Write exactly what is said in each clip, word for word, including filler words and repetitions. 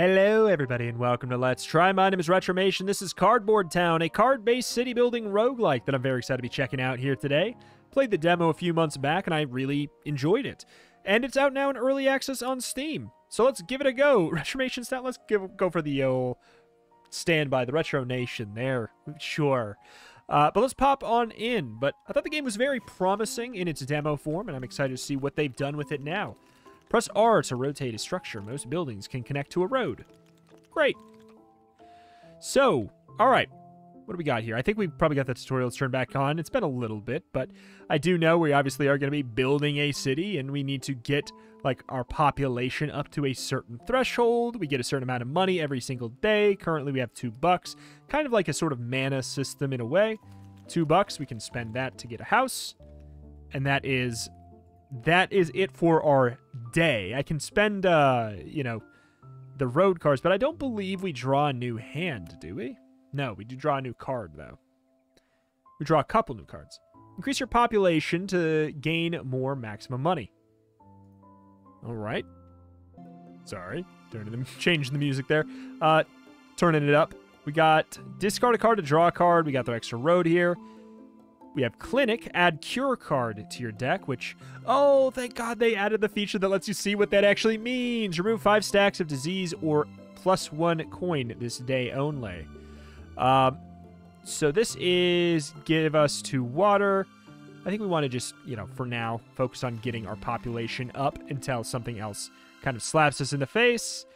Hello everybody and welcome to Let's Try. My name is Retromation. This is Cardboard Town, a card-based city building roguelike that I'm very excited to be checking out here today. Played the demo a few months back and I really enjoyed it. And it's out now in early access on Steam. So let's give it a go. Retromation style, let's give, go for the old standby, the Retro Nation there. Sure. Uh, but let's pop on in. But I thought the game was very promising in its demo form and I'm excited to see what they've done with it now. Press R to rotate a structure. Most buildings can connect to a road. Great. So, all right. What do we got here? I think we've probably got the tutorials turned back on. It's been a little bit, but I do know we obviously are going to be building a city, and we need to get like our population up to a certain threshold. We get a certain amount of money every single day. Currently, we have two bucks. Kind of like a sort of mana system in a way. Two bucks. We can spend that to get a house, and that is... That is it for our day. I can spend, uh, you know, the road cards, but I don't believe we draw a new hand, do we? No, we do draw a new card, though. We draw a couple new cards. Increase your population to gain more maximum money. All right. Sorry. Turning the, changing the music there. Uh, turning it up. We got discard a card to draw a card. We got the extra road here. We have Clinic, add Cure card to your deck, which, oh, thank God they added the feature that lets you see what that actually means. Remove five stacks of disease or plus one coin this day only. Um, so this is give us to water. I think we want to just, you know, for now, focus on getting our population up until something else kind of slaps us in the face.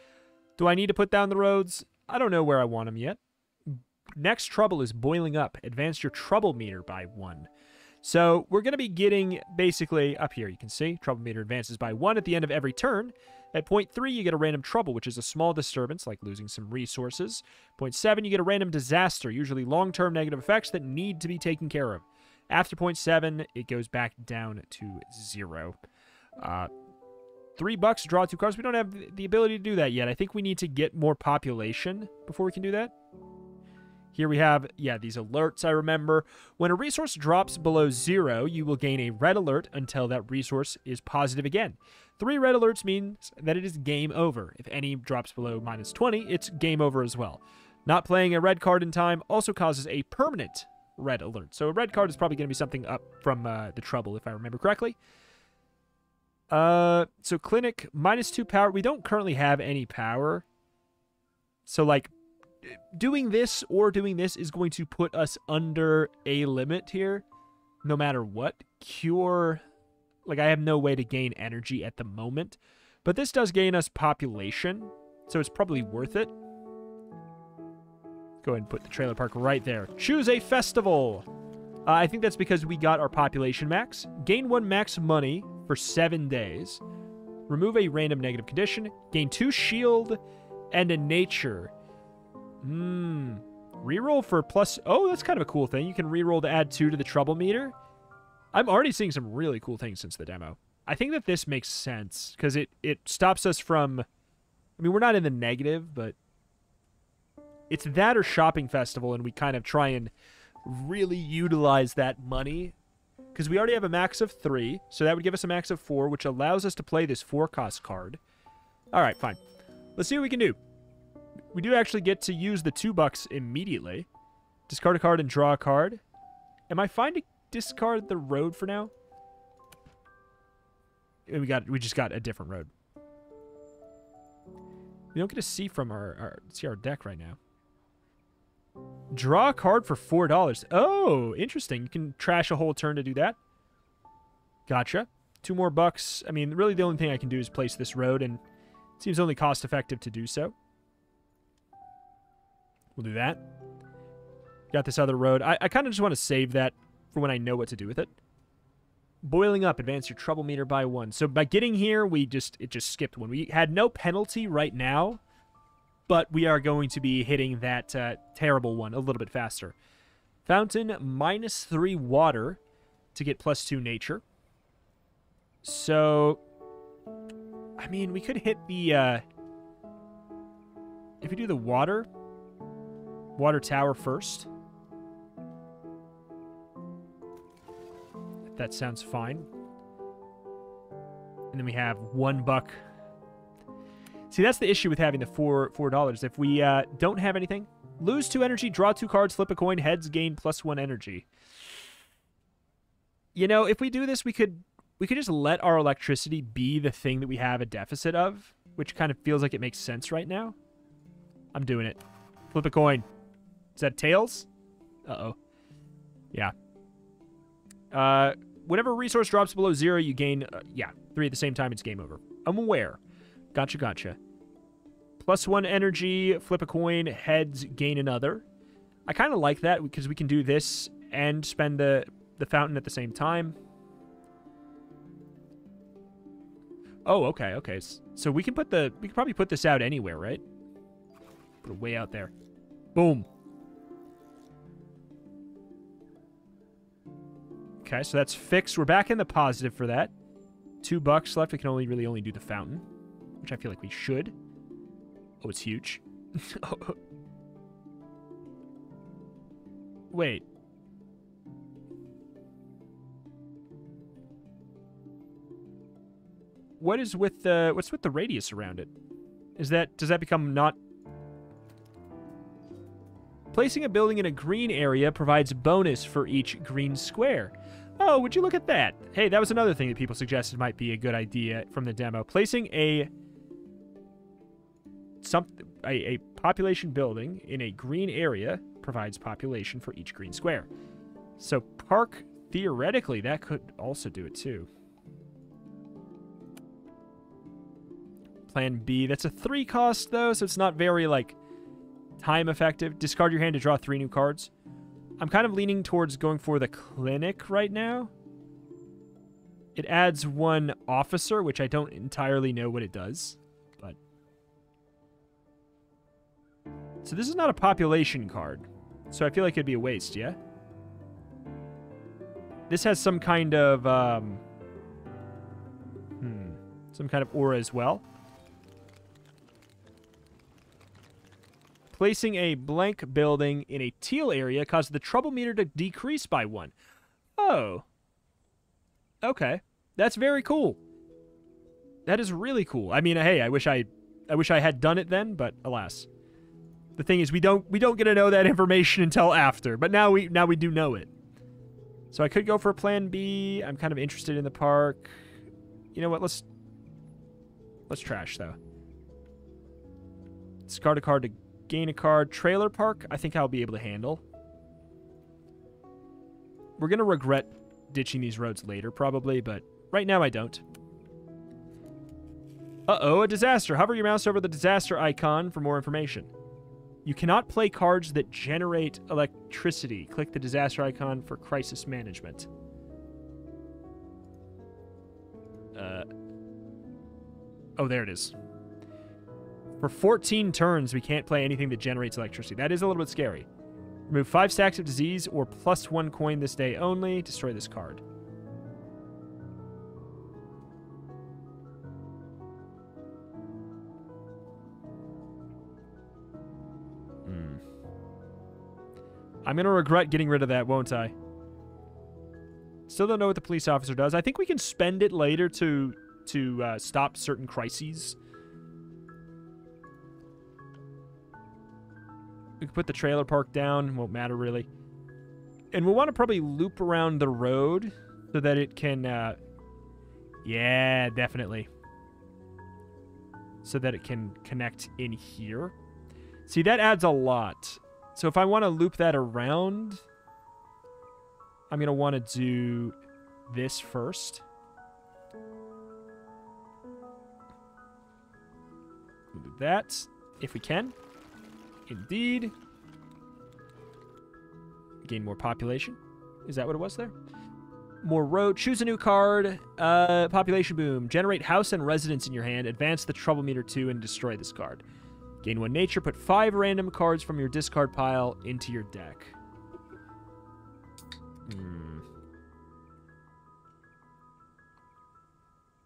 Do I need to put down the roads? I don't know where I want them yet. Next trouble is boiling up. Advance your trouble meter by one. So we're going to be getting basically up here. You can see trouble meter advances by one at the end of every turn. At point three, you get a random trouble, which is a small disturbance, like losing some resources. Point seven, you get a random disaster, usually long-term negative effects that need to be taken care of. After point seven, it goes back down to zero. Uh, three bucks, draw two cards. We don't have the ability to do that yet. I think we need to get more population before we can do that. Here we have, yeah, these alerts, I remember. When a resource drops below zero, you will gain a red alert until that resource is positive again. Three red alerts means that it is game over. If any drops below minus twenty, it's game over as well. Not playing a red card in time also causes a permanent red alert. So a red card is probably going to be something up from uh, the trouble, if I remember correctly. Uh, so Clinic, minus two power. We don't currently have any power. So, like... Doing this or doing this is going to put us under a limit here, no matter what. Cure, like I have no way to gain energy at the moment, but this does gain us population, so it's probably worth it. Go ahead and put the trailer park right there. Choose a festival. Uh, I think that's because we got our population max. Gain one max money for seven days. Remove a random negative condition. Gain two shield and a nature. Hmm. Reroll for plus... Oh, that's kind of a cool thing. You can reroll to add two to the trouble meter. I'm already seeing some really cool things since the demo. I think that this makes sense because it, it stops us from... I mean, we're not in the negative, but... It's that or shopping festival, and we kind of try and really utilize that money because we already have a max of three, so that would give us a max of four, which allows us to play this four-cost card. All right, fine. Let's see what we can do. We do actually get to use the two bucks immediately. Discard a card and draw a card. Am I fine to discard the road for now? We got we just got a different road. We don't get to see from our, our see our deck right now. Draw a card for four dollars. Oh, interesting. You can trash a whole turn to do that. Gotcha. Two more bucks. I mean, really the only thing I can do is place this road, and it seems only cost effective to do so. We'll do that. Got this other road. I, I kind of just want to save that for when I know what to do with it. Boiling up, advance your trouble meter by one. So by getting here, we just it just skipped one. We had no penalty right now, but we are going to be hitting that uh, terrible one a little bit faster. Fountain, minus three water to get plus two nature. So, I mean, we could hit the... Uh, if we do the water... Water tower first. That sounds fine. And then we have one buck. See, that's the issue with having the four four dollars. If we uh, don't have anything, lose two energy, draw two cards, flip a coin, heads gain plus one energy. You know, if we do this, we could we could just let our electricity be the thing that we have a deficit of, which kind of feels like it makes sense right now. I'm doing it. Flip a coin. Is that tails? Uh-oh. Yeah. Uh, whenever resource drops below zero, you gain, uh, yeah, three at the same time, it's game over. I'm aware. Gotcha, gotcha. Plus one energy, flip a coin, heads, gain another. I kind of like that because we can do this and spend the, the fountain at the same time. Oh, okay, okay. So we can put the, we can probably put this out anywhere, right? Put it way out there. Boom. Okay, so that's fixed. We're back in the positive for that. Two bucks left. We can only really only do the fountain, which I feel like we should. Oh, it's huge. Oh. Wait. What is with the what's with the radius around it? Is that does that become not? Placing a building in a green area provides bonus for each green square. Oh, would you look at that? Hey, that was another thing that people suggested might be a good idea from the demo. Placing a some, a, a population building in a green area provides population for each green square. So park, theoretically, that could also do it too. Plan B, that's a three cost though, so it's not very like... time effective. Discard your hand to draw three new cards. I'm kind of leaning towards going for the clinic right now. It adds one officer, which I don't entirely know what it does, but... So this is not a population card, so I feel like it'd be a waste, yeah? This has some kind of, um... Hmm. Some kind of aura as well. Placing a blank building in a teal area caused the trouble meter to decrease by one. Oh. Okay. That's very cool. That is really cool. I mean, hey, I wish I I wish I had done it then, but alas. The thing is we don't we don't get to know that information until after, but now we now we do know it. So I could go for plan B. I'm kind of interested in the park. You know what? Let's let's trash though. Discard a card to gain a card. Trailer park, I think I'll be able to handle. We're going to regret ditching these roads later, probably, but right now I don't. Uh-oh, a disaster. Hover your mouse over the disaster icon for more information. You cannot play cards that generate electricity. Click the disaster icon for crisis management. Uh. Oh, there it is. For fourteen turns, we can't play anything that generates electricity. That is a little bit scary. Remove five stacks of disease or plus one coin this day only. Destroy this card. Mm. I'm going to regret getting rid of that, won't I? Still don't know what the police officer does. I think we can spend it later to, to uh, stop certain crises. We can put the trailer park down. Won't matter, really. And we'll want to probably loop around the road so that it can... Uh, yeah, definitely. So that it can connect in here. See, that adds a lot. So if I want to loop that around, I'm going to want to do this first. We'll do that if we can. Indeed. Gain more population. Is that what it was there? More road. Choose a new card. Uh, population boom. Generate house and residence in your hand. Advance the trouble meter two and destroy this card. Gain one nature. Put five random cards from your discard pile into your deck. Hmm.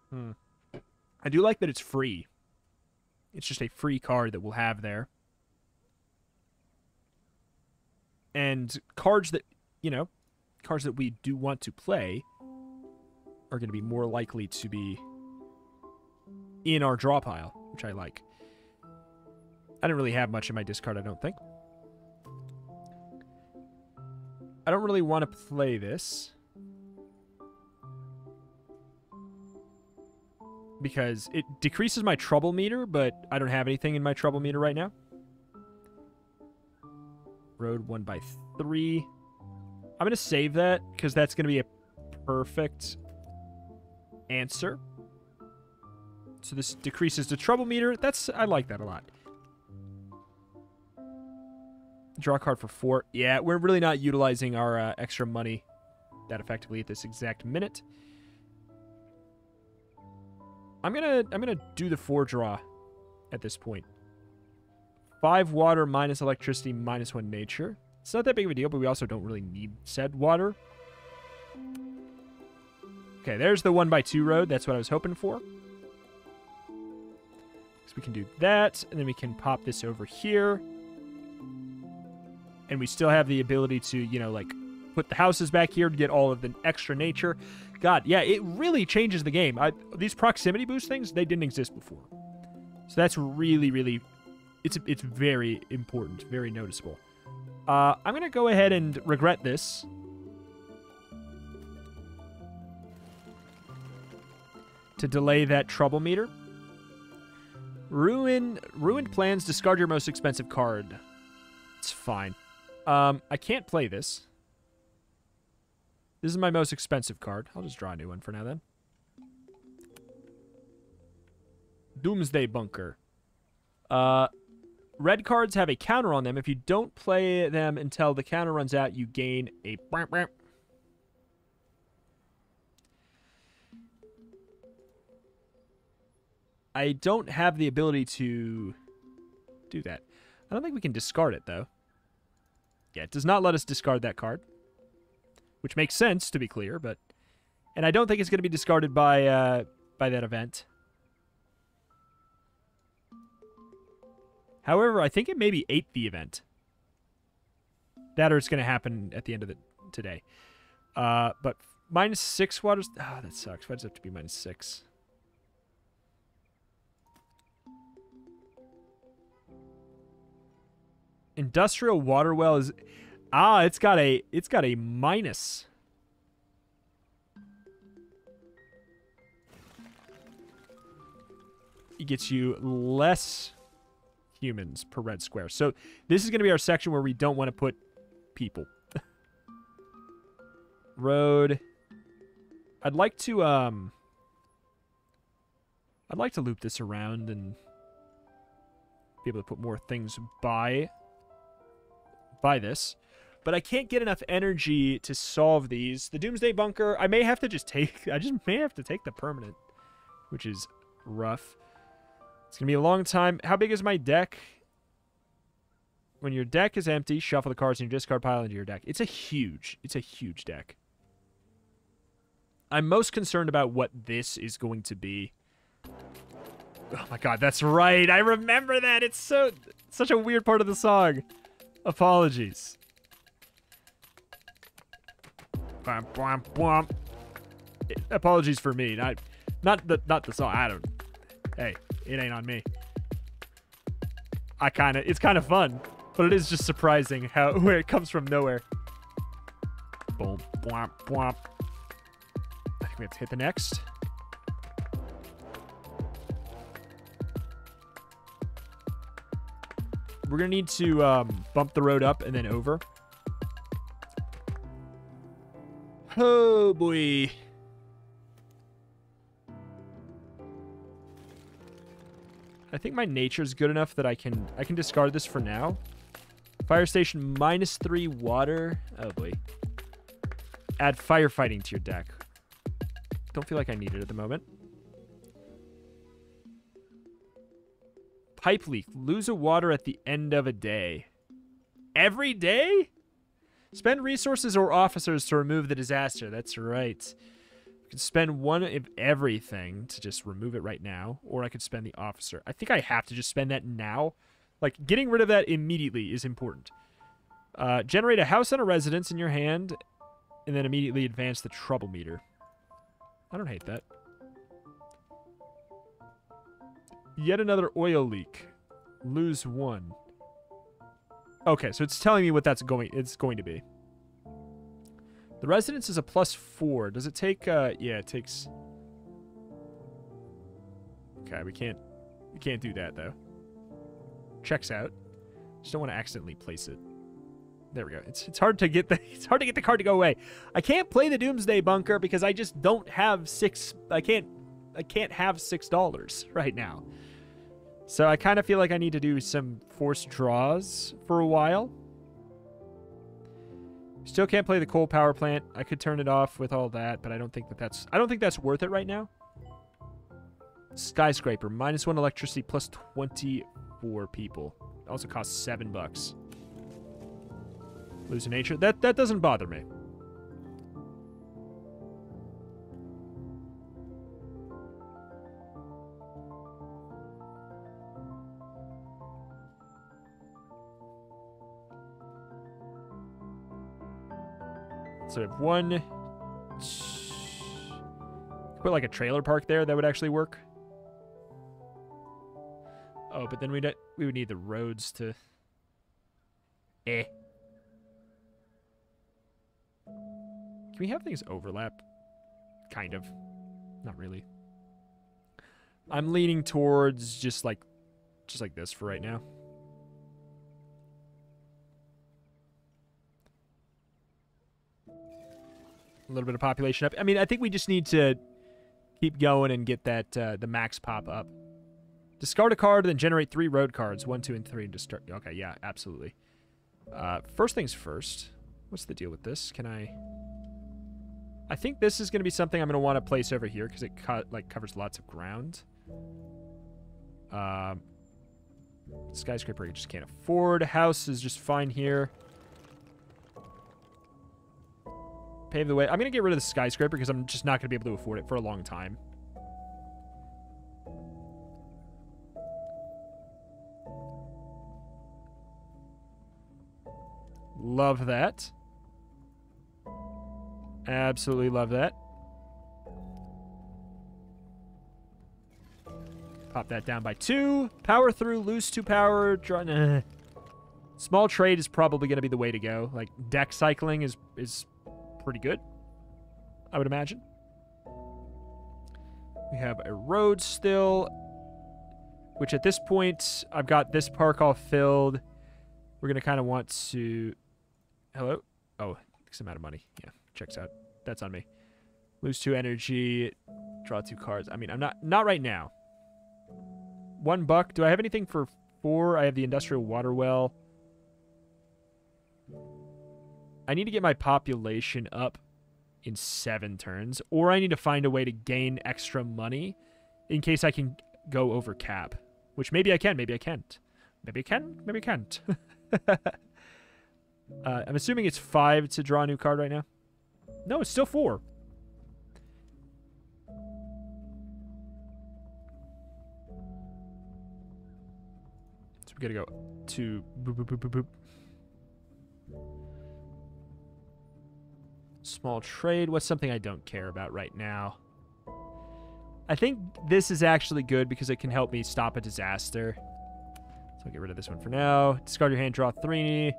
Hmm. I do like that it's free. It's just a free card that we'll have there. And cards that, you know, cards that we do want to play are going to be more likely to be in our draw pile, which I like. I didn't really have much in my discard, I don't think. I don't really want to play this, because it decreases my trouble meter, but I don't have anything in my trouble meter right now. Road one by three. I'm going to save that because that's going to be a perfect answer. So this decreases the trouble meter. That's, I like that a lot. Draw a card for four. Yeah, we're really not utilizing our uh, extra money that effectively at this exact minute. I'm gonna I'm gonna do the four draw at this point. Five water minus electricity minus one nature. It's not that big of a deal, but we also don't really need said water. Okay, there's the one by two road. That's what I was hoping for. So we can do that, and then we can pop this over here. And we still have the ability to, you know, like, put the houses back here to get all of the extra nature. God, yeah, it really changes the game. I, these proximity boost things, they didn't exist before. So that's really, really... It's it's very important, very noticeable. Uh, I'm going to go ahead and regret this. To delay that trouble meter. Ruin, ruined plans, discard your most expensive card. It's fine. Um, I can't play this. This is my most expensive card. I'll just draw a new one for now, then. Doomsday Bunker. Uh, red cards have a counter on them. If you don't play them until the counter runs out, you gain a... I don't have the ability to do that. I don't think we can discard it, though. Yeah, it does not let us discard that card. Which makes sense, to be clear, but... And I don't think it's going to be discarded by uh, by that event. However, I think it maybe ate the event. That or it's going to happen at the end of the today. Uh, but minus six waters... Ah, oh, that sucks. Why does it have to be minus six? Industrial water well is... Ah, it's got a it's got a minus. It gets you less humans per red square. So this is going to be our section where we don't want to put people. Road. I'd like to um. I'd like to loop this around and be able to put more things by by this. But I can't get enough energy to solve these. The Doomsday Bunker, I may have to just take... I just may have to take the permanent, which is rough. It's going to be a long time. How big is my deck? When your deck is empty, shuffle the cards in your discard pile into your deck. It's a huge... It's a huge deck. I'm most concerned about what this is going to be. Oh my god, that's right! I remember that! It's so... It's such a weird part of the song. Apologies. Bump, bump, bump. Apologies for me. Not, not the, not the song. I don't. Hey, it ain't on me. I kind of. It's kind of fun, but it is just surprising how where it comes from nowhere. Boom, bump, bump. I think we have to hit the next. We're gonna need to um, bump the road up and then over. Oh boy. I think my nature is good enough that I can I can discard this for now. Fire station minus three water. Oh boy. Add firefighting to your deck. Don't feel like I need it at the moment. Pipe leak. Lose a water at the end of a day. Every day? Spend resources or officers to remove the disaster. That's right. I could spend one of everything to just remove it right now, or I could spend the officer. I think I have to just spend that now. Like, getting rid of that immediately is important. Uh, generate a house and a residence in your hand, and then immediately advance the trouble meter. I don't hate that. Yet another oil leak. Lose one. Okay, so it's telling me what that's going it's going to be. The residence is a plus four. Does it take uh yeah, it takes. Okay, we can't we can't do that though. Checks out. Just don't want to accidentally place it. There we go. It's it's hard to get the it's hard to get the card to go away. I can't play the Doomsday Bunker because I just don't have six I can't I can't have six dollars right now. So I kind of feel like I need to do some forced draws for a while. Still can't play the coal power plant. I could turn it off with all that, but I don't think that that's I don't think that's worth it right now. Skyscraper, minus one electricity, plus twenty-four people. It also costs seven bucks. Losing nature. That that doesn't bother me. So we have one. Put like a trailer park there. That would actually work. Oh, but then we don't. We would need the roads to. Eh. Can we have things overlap? Kind of. Not really. I'm leaning towards just like, just like this for right now. A little bit of population up. I mean, I think we just need to keep going and get that uh, the max pop up. Discard a card, then generate three road cards. One, two, and three. And discard. Okay, yeah, absolutely. Uh, first things first. What's the deal with this? Can I... I think this is going to be something I'm going to want to place over here because it co like covers lots of ground. Um, skyscraper you just can't afford. House is just fine here. Pave the way. I'm going to get rid of the skyscraper because I'm just not going to be able to afford it for a long time. Love that. Absolutely love that. Pop that down by two. Power through, lose two power. Draw, nah. Small trade is probably going to be the way to go. Like, deck cycling is is... pretty good, I would imagine. We have a road still, which at this point, I've got this park all filled. We're going to kind of want to... Hello? Oh, some amount of money. Yeah, checks out. That's on me. Lose two energy, draw two cards. I mean, I'm not... Not right now. One buck. Do I have anything for four? I have the industrial water well. I need to get my population up in seven turns, or I need to find a way to gain extra money in case I can go over cap, which maybe I can, maybe I can't. Maybe I can, maybe I can't. uh, I'm assuming it's five to draw a new card right now. No, it's still four. So we gotta go to boop, boop, boop, boop, boop. Small trade. What's something I don't care about right now? I think this is actually good because it can help me stop a disaster. So I'll get rid of this one for now. Discard your hand, draw three.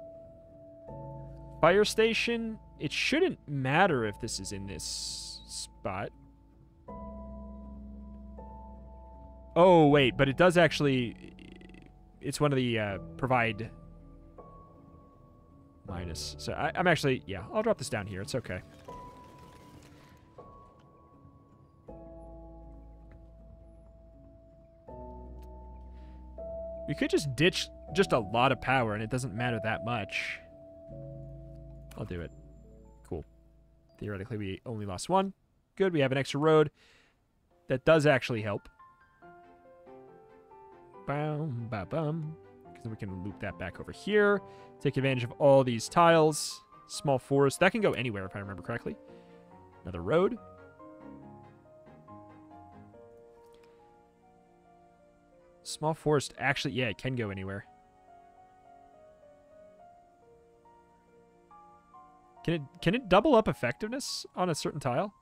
Fire station. It shouldn't matter if this is in this spot. Oh, wait, but it does actually... It's one of the uh, provide... minus. So I, I'm actually, yeah, I'll drop this down here. It's okay. We could just ditch just a lot of power and it doesn't matter that much. I'll do it. Cool. Theoretically, we only lost one. Good. We have an extra road. That does actually help. Bam, ba, bum. Then we can loop that back over here. Take advantage of all these tiles. Small forest. That can go anywhere if I remember correctly. Another road. Small forest. Actually, yeah, it can go anywhere. Can it, can it double up effectiveness on a certain tile?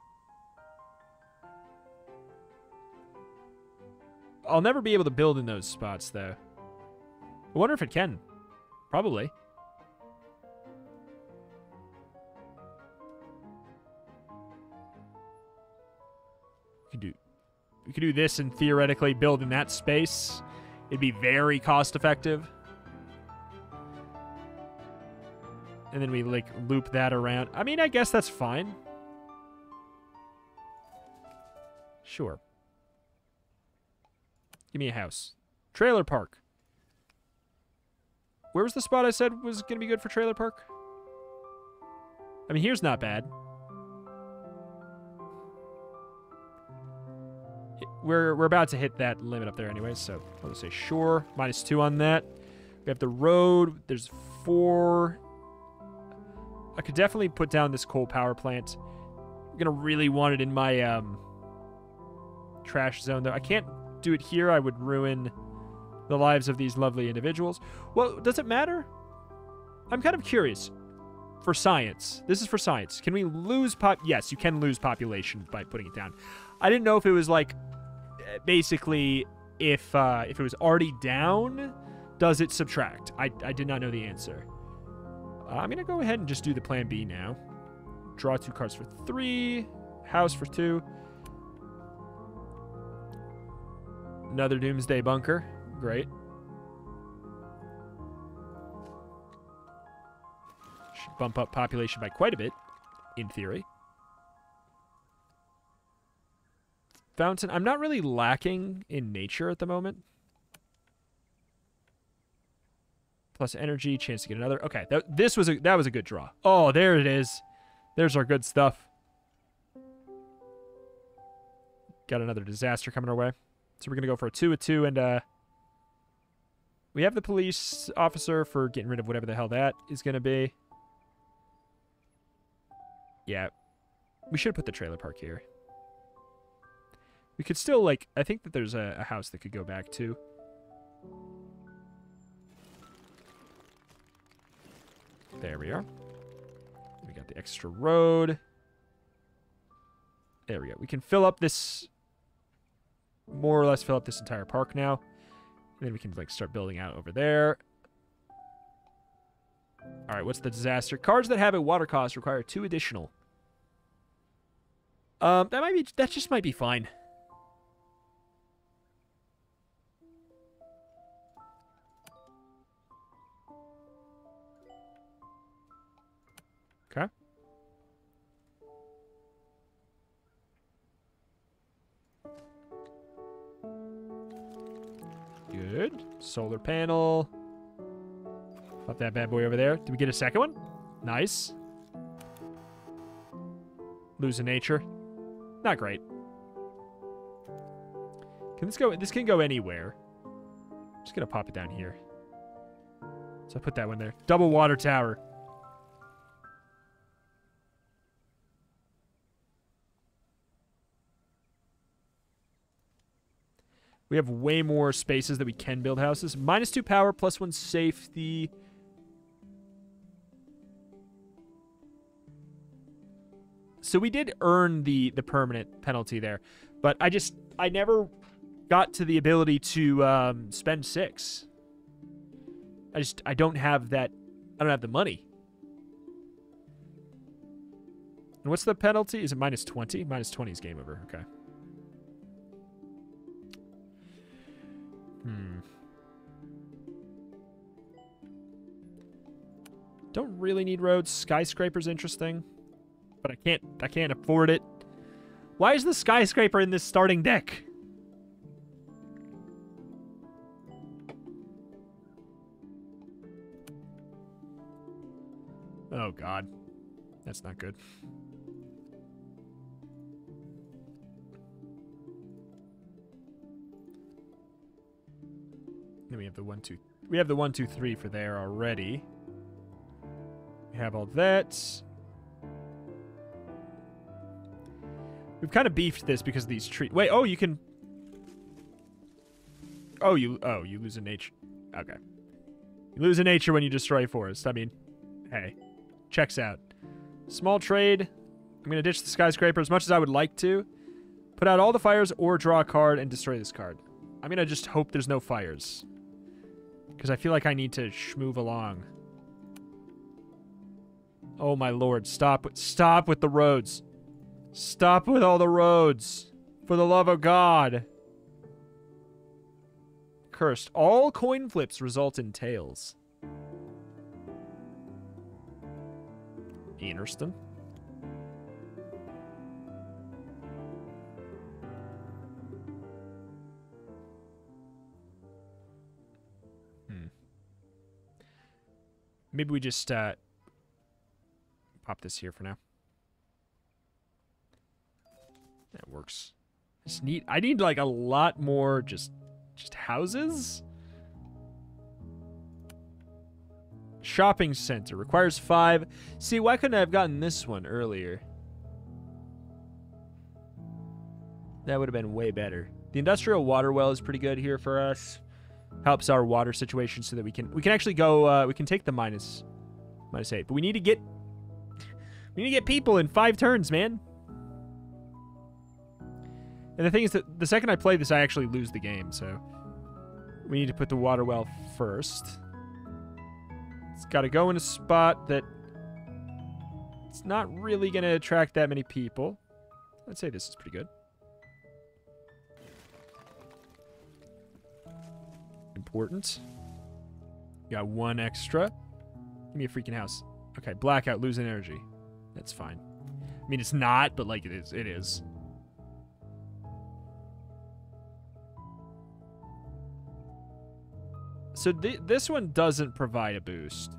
I'll never be able to build in those spots, though. I wonder if it can. Probably. We could do, we could do this and theoretically build in that space. It'd be very cost effective. And then we like loop that around. I mean, I guess that's fine. Sure. Give me a house. Trailer park. Where was the spot I said was going to be good for trailer park? I mean, here's not bad. We're, we're about to hit that limit up there anyway, so I'll just say sure. Minus two on that. We have the road. There's four. I could definitely put down this coal power plant. I'm going to really want it in my um, trash zone, though. I can't do it here. I would ruin the lives of these lovely individuals. Well, does it matter? I'm kind of curious. For science. This is for science. Can we lose pop... Yes, you can lose population by putting it down. I didn't know if it was like... Basically, if uh, if it was already down, does it subtract? I, I did not know the answer. Uh, I'm going to go ahead and just do the plan B now. Draw two cards for three. House for two. Another Doomsday Bunker. Great. Should bump up population by quite a bit, in theory. Fountain. I'm not really lacking in nature at the moment. Plus energy, chance to get another. Okay, th this was a that was a good draw. Oh, there it is. There's our good stuff. Got another disaster coming our way, so we're gonna go for a two, a two, and uh. We have the police officer for getting rid of whatever the hell that is going to be. Yeah. We should put the trailer park here. We could still, like... I think that there's a, a house that could go back to. There we are. We got the extra road. There we go. We can fill up this... More or less fill up this entire park now. And then we can, like, start building out over there. All right, what's the disaster? Cards that have a water cost require two additional. Um, that might be... That just might be fine. Okay. Good. Solar panel. Pop that bad boy over there. Did we get a second one? Nice. Losing nature. Not great. Can this go? This can go anywhere. I'm just going to pop it down here. So I put that one there. Double water tower. We have way more spaces that we can build houses. Minus two power, plus one safety. So we did earn the, the permanent penalty there. But I just... I never got to the ability to um, spend six. I just... I don't have that... I don't have the money. And what's the penalty? Is it minus twenty? Minus twenty is game over. Okay. Hmm. Don't really need roads. Skyscraper's interesting. But I can't I can't afford it. Why is the skyscraper in this starting deck? Oh god. That's not good. Then we have the one, two... We have the one, two, three for there already. We have all that. We've kind of beefed this because of these trees. Wait, oh, you can... Oh, you... Oh, you lose a nature... Okay. You lose a nature when you destroy forest. I mean, hey. Checks out. Small trade. I'm going to ditch the skyscraper as much as I would like to. Put out all the fires or draw a card and destroy this card. I'm going to just hope there's no fires. Because I feel like I need to shmove along. Oh my lord, stop, stop with the roads. Stop with all the roads. For the love of God. Cursed. All coin flips result in tails. Interesting. Hmm. Maybe we just, uh... pop this here for now. That works. I just need, I need like a lot more just just houses. Shopping center requires five. See, why couldn't I have gotten this one earlier? That would have been way better. The industrial water well is pretty good here for us. Helps our water situation so that we can we can actually go uh, we can take the minus minus eight, but we need to get we need to get people in five turns, man. And the thing is that the second I play this, I actually lose the game, so we need to put the water well first. It's got to go in a spot that it's not really going to attract that many people. I'd say this is pretty good. Important. Got one extra. Give me a freaking house. Okay, blackout, losing energy. That's fine. I mean, it's not, but like it is. It is. So th this one doesn't provide a boost.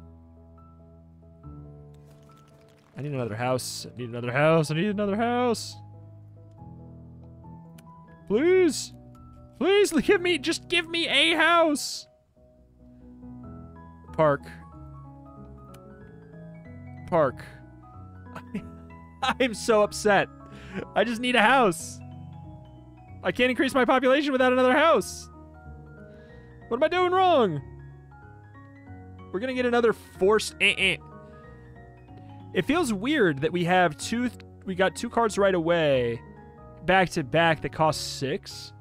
I need another house. I need another house. I need another house. Please. Please give me, just give me a house. Park. Park. I'm so upset. I just need a house. I can't increase my population without another house. What am I doing wrong? We're gonna get another forced. Eh, eh. It feels weird that we have two. Th we got two cards right away, back to back that cost six.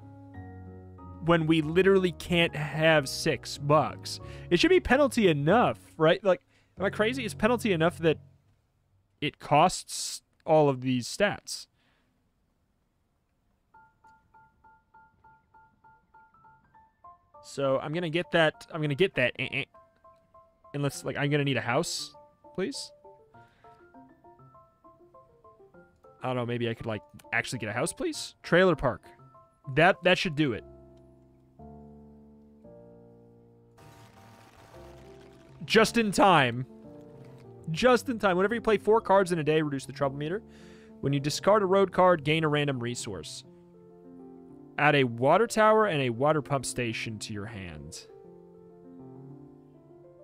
When we literally can't have six bucks, it should be penalty enough, right? Like, am I crazy? It's penalty enough that it costs all of these stats. So I'm gonna get that. I'm gonna get that. Eh, eh. Unless, like, I'm gonna need a house, please. I don't know. Maybe I could like actually get a house, please. Trailer park. That that should do it. Just in time. Just in time. Whenever you play four cards in a day, reduce the trouble meter. When you discard a road card, gain a random resource. Add a water tower and a water pump station to your hand.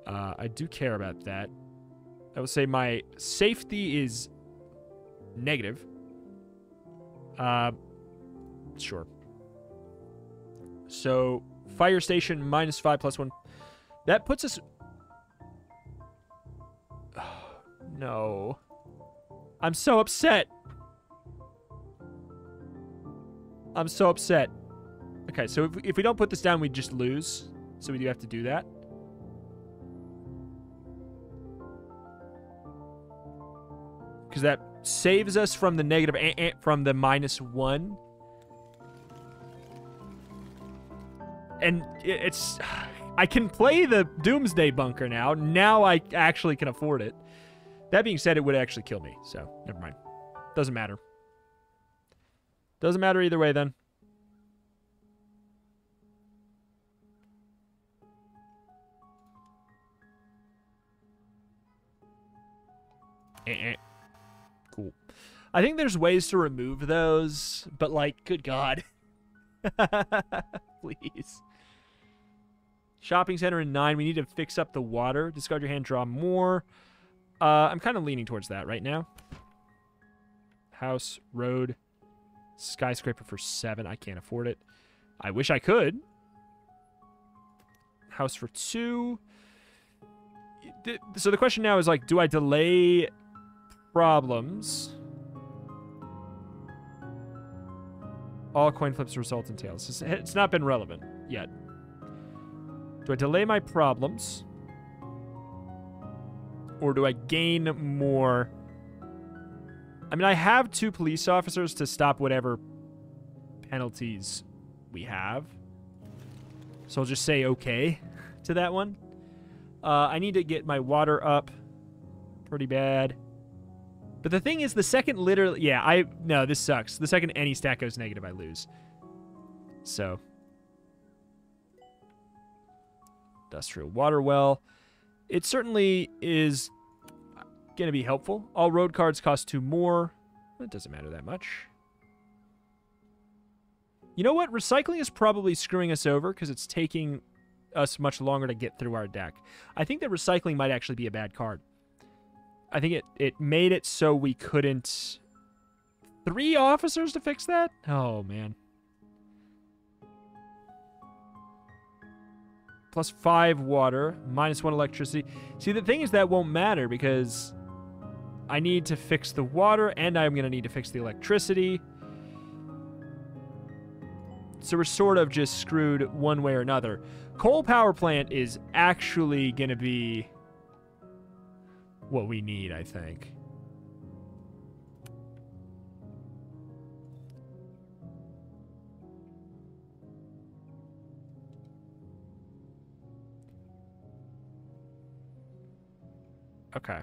Uh, I do care about that. I would say my safety is negative. Uh, sure. So, fire station minus five plus one. That puts us... Oh, no. I'm so upset. I'm so upset. Okay, so if, if we don't put this down, we just lose. So we do have to do that. Because that saves us from the negative, eh, eh, from the minus one. And it's... I can play the Doomsday Bunker now. Now I actually can afford it. That being said, it would actually kill me. So, never mind. Doesn't matter. Doesn't matter either way, then. Eh, eh. Cool. I think there's ways to remove those, but, like, good God. Please. Shopping center in nine. We need to fix up the water. Discard your hand, draw more. Uh, I'm kind of leaning towards that right now. House, road... Skyscraper for seven. I can't afford it. I wish I could. House for two. So the question now is, like, do I delay problems? All coin flips result in tails. It's not been relevant yet. Do I delay my problems? Or do I gain more? I mean, I have two police officers to stop whatever penalties we have. So I'll just say okay to that one. Uh, I need to get my water up pretty bad. But the thing is, the second literally... Yeah, I... No, this sucks. The second any stat goes negative, I lose. So. Industrial water well. It certainly is going to be helpful. All road cards cost two more. It doesn't matter that much. You know what? Recycling is probably screwing us over because it's taking us much longer to get through our deck. I think that recycling might actually be a bad card. I think it, it made it so we couldn't... Three officers to fix that? Oh, man. Plus five water, minus one electricity. See, the thing is that won't matter because I need to fix the water and I'm going to need to fix the electricity. So we're sort of just screwed one way or another. Coal power plant is actually going to be what we need, I think. Okay.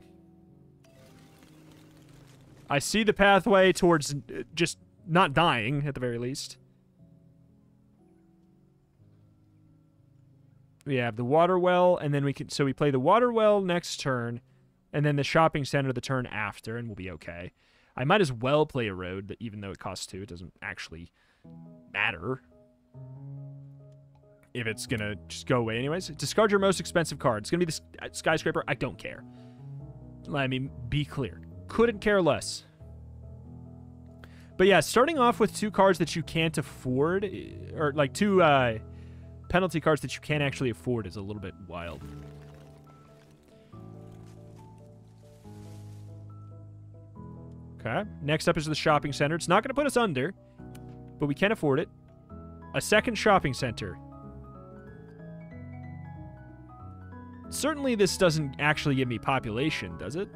I see the pathway towards just not dying, at the very least. We have the water well, and then we can... So we play the water well next turn, and then the shopping center the turn after, and we'll be okay. I might as well play a road, even though it costs two. It doesn't actually matter if it's going to just go away anyways. Discard your most expensive card. It's going to be the skyscraper. I don't care. Let me be clear. Couldn't care less. But yeah, starting off with two cards that you can't afford, or like two uh, penalty cards that you can't actually afford is a little bit wild. Okay. Next up is the shopping center. It's not going to put us under, but we can afford it. A second shopping center. Certainly this doesn't actually give me population, does it?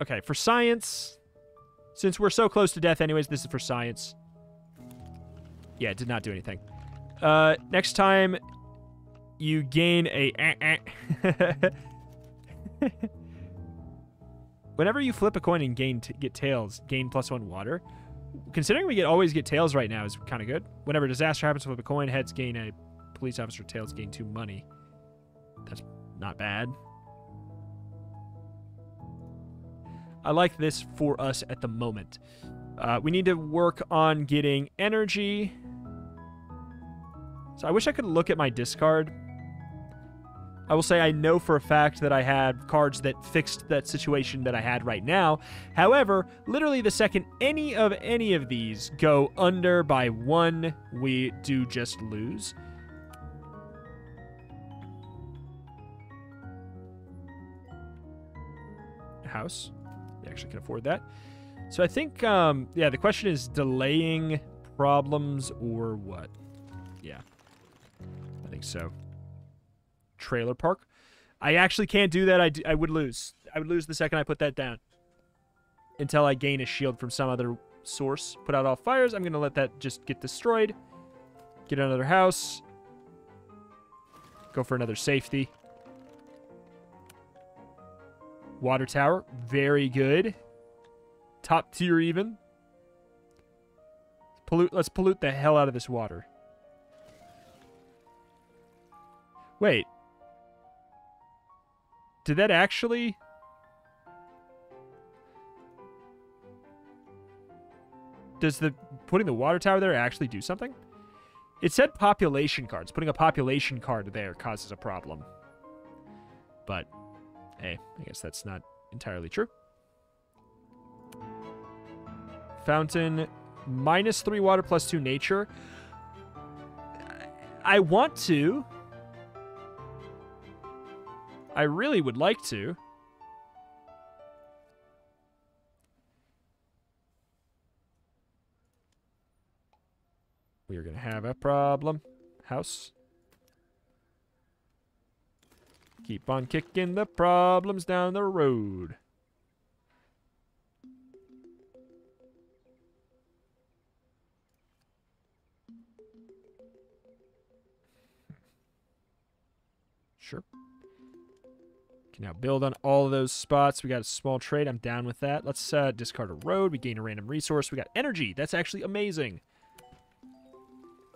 Okay, for science, since we're so close to death anyways, this is for science. Yeah, it did not do anything. Uh, next time you gain a... Uh, uh. Whenever you flip a coin and gain t get tails, gain plus one water. Considering we get always get tails right now is kind of good. Whenever disaster happens with a coin, heads gain a police officer, tails gain two money. That's not bad. I like this for us at the moment. Uh, we need to work on getting energy. So I wish I could look at my discard. I will say I know for a fact that I had cards that fixed that situation that I had right now. However, literally the second any of any of these go under by one, we do just lose. A house. You actually can afford that. So I think, um, yeah, the question is delaying problems or what? Yeah, I think so. Trailer park. I actually can't do that. I, do, I would lose. I would lose the second I put that down. Until I gain a shield from some other source. Put out all fires. I'm going to let that just get destroyed. Get another house. Go for another safety. Water tower. Very good. Top tier even. Pollute. Let's pollute the hell out of this water. Wait. Did that actually... Does the putting the water tower there actually do something? It said population cards. Putting a population card there causes a problem. But, hey, I guess that's not entirely true. Fountain, minus three water, plus two nature. I want to... I really would like to. We are going to have a problem. House. Keep on kicking the problems down the road. Sure. Can now build on all of those spots. We got a small trade. I'm down with that. Let's uh, discard a road. We gain a random resource. We got energy. That's actually amazing.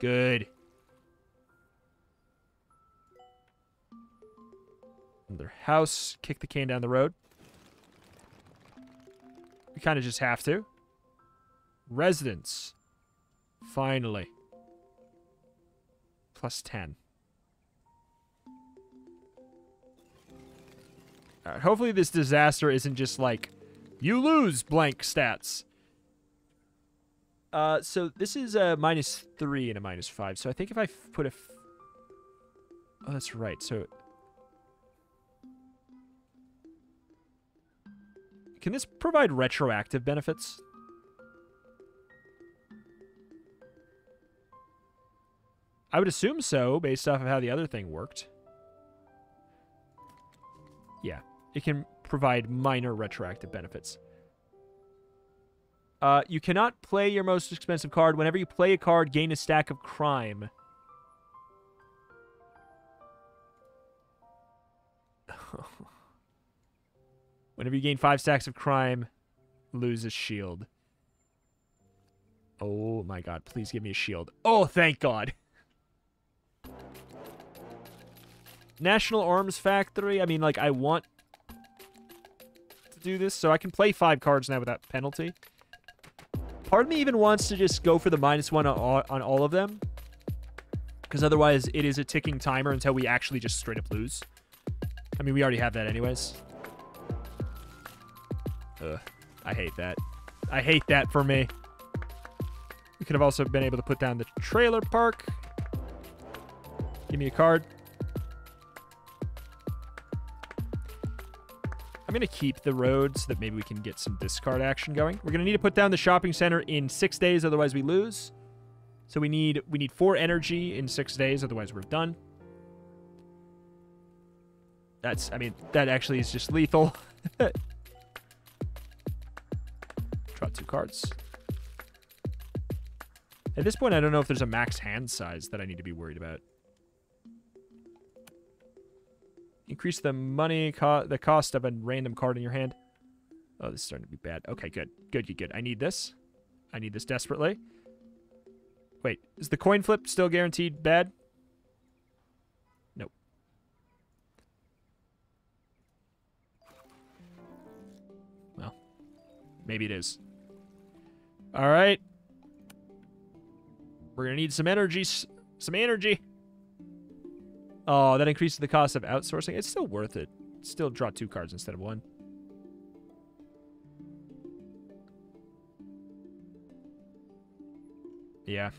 Good. Another house. Kick the can down the road. We kind of just have to. Residence. Finally. Plus ten. Alright, hopefully this disaster isn't just like, you lose blank stats. Uh, so this is a minus three and a minus five. So I think if I put a... F oh, that's right. So... Can this provide retroactive benefits? I would assume so, based off of how the other thing worked. Yeah. It can provide minor retroactive benefits. Uh, you cannot play your most expensive card. Whenever you play a card, gain a stack of crime. Whenever you gain five stacks of crime, lose a shield. Oh my god, please give me a shield. Oh, thank god. National Arms Factory. I mean, like, I want to do this, so I can play five cards now without penalty. Part of me even wants to just go for the minus one on all, on all of them, because otherwise it is a ticking timer until we actually just straight up lose. I mean, we already have that anyways. Ugh, I hate that. I hate that for me. We could have also been able to put down the trailer park. Give me a card. I'm going to keep the road so that maybe we can get some discard action going. We're going to need to put down the shopping center in six days, otherwise we lose. So we need we need four energy in six days, otherwise we're done. That's, I mean, that actually is just lethal. Draw two cards. At this point, I don't know if there's a max hand size that I need to be worried about. Increase the money, co the cost of a random card in your hand. Oh, this is starting to be bad. Okay, good. Good, good, good. I need this. I need this desperately. Wait, is the coin flip still guaranteed bad? Nope. Well, maybe it is. All right. We're going to need some energy. Some energy. Oh, that increases the cost of outsourcing. It's still worth it. Still draw two cards instead of one. Yeah.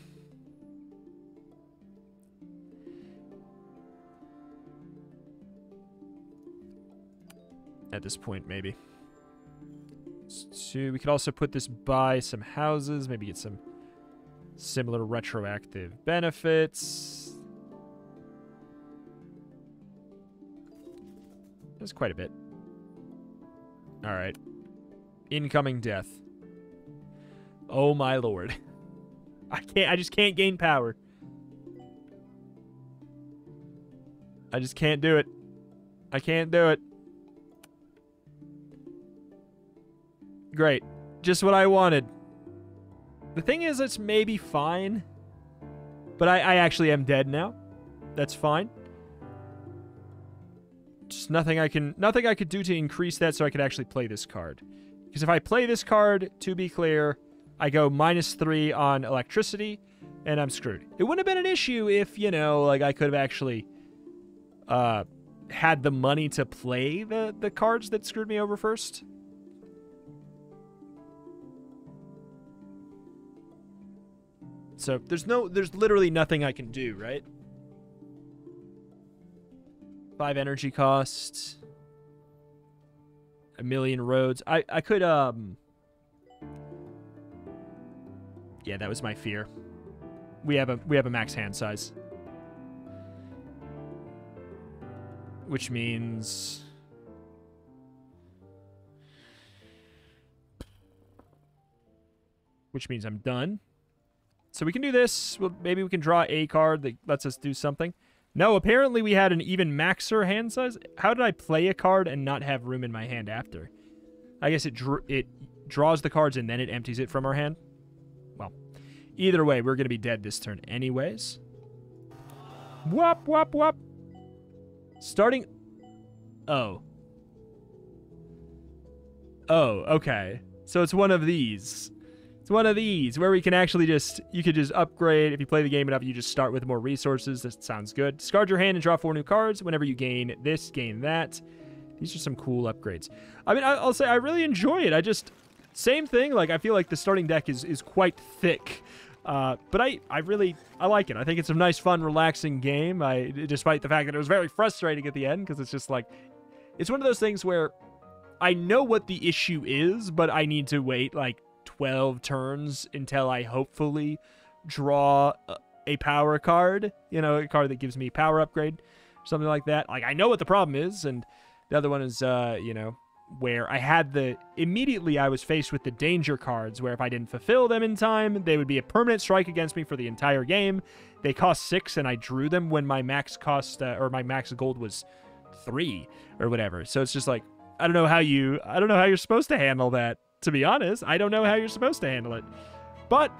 At this point, maybe. So we could also put this by some houses. Maybe get some similar retroactive benefits. That's quite a bit. All right. Incoming death. Oh my lord. I can't, I just can't gain power. I just can't do it. I can't do it. Great. Just what I wanted. The thing is, it's maybe fine, but I, I actually am dead now. That's fine. Just nothing I can, nothing I could do to increase that, so I could actually play this card. Because if I play this card, to be clear, I go minus three on electricity, and I'm screwed. It wouldn't have been an issue if, you know, like I could have actually uh, had the money to play the the cards that screwed me over first. So there's no, there's literally nothing I can do, right? Five energy costs, a million roads. I, I could, um... Yeah, that was my fear. we have a we have a max hand size, which means which means I'm done. So we can do this. Well, maybe we can draw a card that lets us do something. No, apparently we had an even maxer hand size. How did I play a card and not have room in my hand after? I guess it dr it draws the cards and then it empties it from our hand. Well, either way, we're going to be dead this turn anyways. Wop, wop, wop. Starting... Oh. Oh, okay. So it's one of these. It's one of these where we can actually just, you could just upgrade. If you play the game enough, you just start with more resources. That sounds good. Discard your hand and draw four new cards. Whenever you gain this, gain that. These are some cool upgrades. I mean, I'll say I really enjoy it. I just, same thing. Like, I feel like the starting deck is, is quite thick. Uh, but I, I really, I like it. I think it's a nice, fun, relaxing game. I, despite the fact that it was very frustrating at the end, because it's just like, it's one of those things where I know what the issue is, but I need to wait, like, twelve turns until I hopefully draw a power card, you know, a card that gives me power upgrade, something like that. Like, I know what the problem is. And the other one is, uh, you know, where I had the, immediately I was faced with the danger cards, where if I didn't fulfill them in time, they would be a permanent strike against me for the entire game. They cost six and I drew them when my max cost, uh, or my max gold was three or whatever. So it's just like, I don't know how you, I don't know how you're supposed to handle that. To be honest, I don't know how you're supposed to handle it. But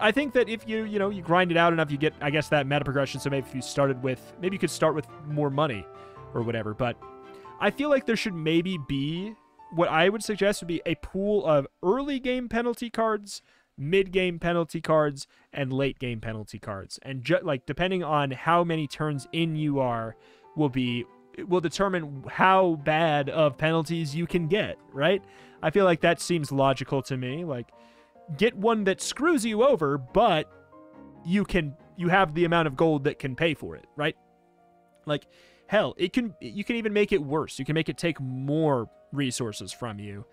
I think that if you, you know, you grind it out enough, you get, I guess, that meta progression. So maybe if you started with, maybe you could start with more money or whatever. But I feel like there should maybe be, what I would suggest would be a pool of early game penalty cards, mid game penalty cards, and late game penalty cards. And just like, depending on how many turns in you are, will be, will determine how bad of penalties you can get, right? I feel like that seems logical to me. Like, get one that screws you over, but you can, you have the amount of gold that can pay for it, right? Like, hell, it can, you can even make it worse. You can make it take more resources from you,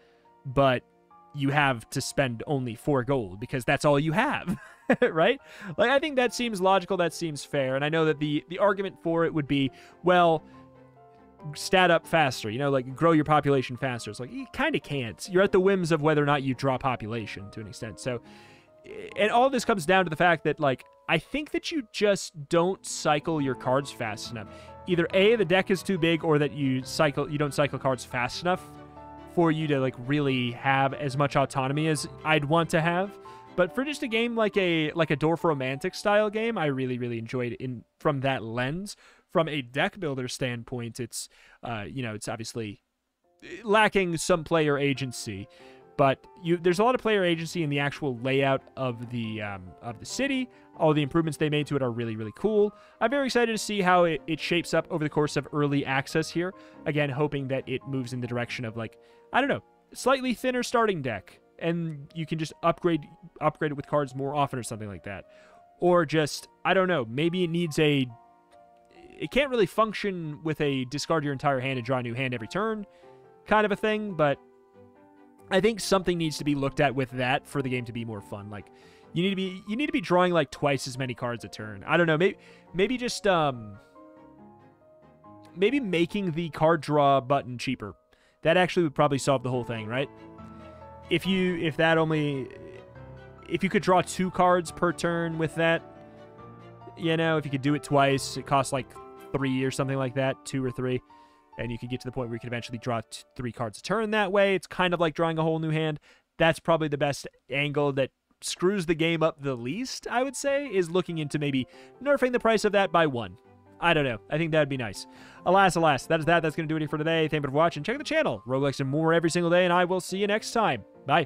but you have to spend only four gold because that's all you have, right? Like, I think that seems logical. That seems fair. And I know that the, the argument for it would be, well, stat up faster, you know, like grow your population faster. It's like, you kind of can't. You're at the whims of whether or not you draw population to an extent. So, and all this comes down to the fact that, like, I think that you just don't cycle your cards fast enough. Either A, the deck is too big, or that you cycle, you don't cycle cards fast enough for you to, like, really have as much autonomy as I'd want to have. But for just a game like a, like a Dwarf Romantic style game, I really, really enjoyed it in, from that lens. From a deck builder standpoint, it's, uh, you know, it's obviously lacking some player agency, but you, there's a lot of player agency in the actual layout of the um, of the city. All the improvements they made to it are really, really cool. I'm very excited to see how it, it shapes up over the course of early access here. Again, hoping that it moves in the direction of, like, I don't know, slightly thinner starting deck, and you can just upgrade upgrade it with cards more often or something like that, or just, I don't know, maybe it needs a It can't really function with a discard your entire hand and draw a new hand every turn kind of a thing, but I think something needs to be looked at with that for the game to be more fun. Like, you need to be you need to be drawing like twice as many cards a turn. I don't know, maybe maybe just um maybe making the card draw button cheaper. That actually would probably solve the whole thing, right? If you if that only if you could draw two cards per turn with that, you know, if you could do it twice, it costs like three or something like that, two or three, and you could get to the point where you could eventually draw two, three cards a turn that way. It's kind of like drawing a whole new hand. That's probably the best angle that screws the game up the least, I would say, is looking into maybe nerfing the price of that by one. I don't know. I think that'd be nice. Alas, alas, that is that. That's going to do it for today. Thank you for watching. Check out the channel. Roblox and more every single day, and I will see you next time. Bye.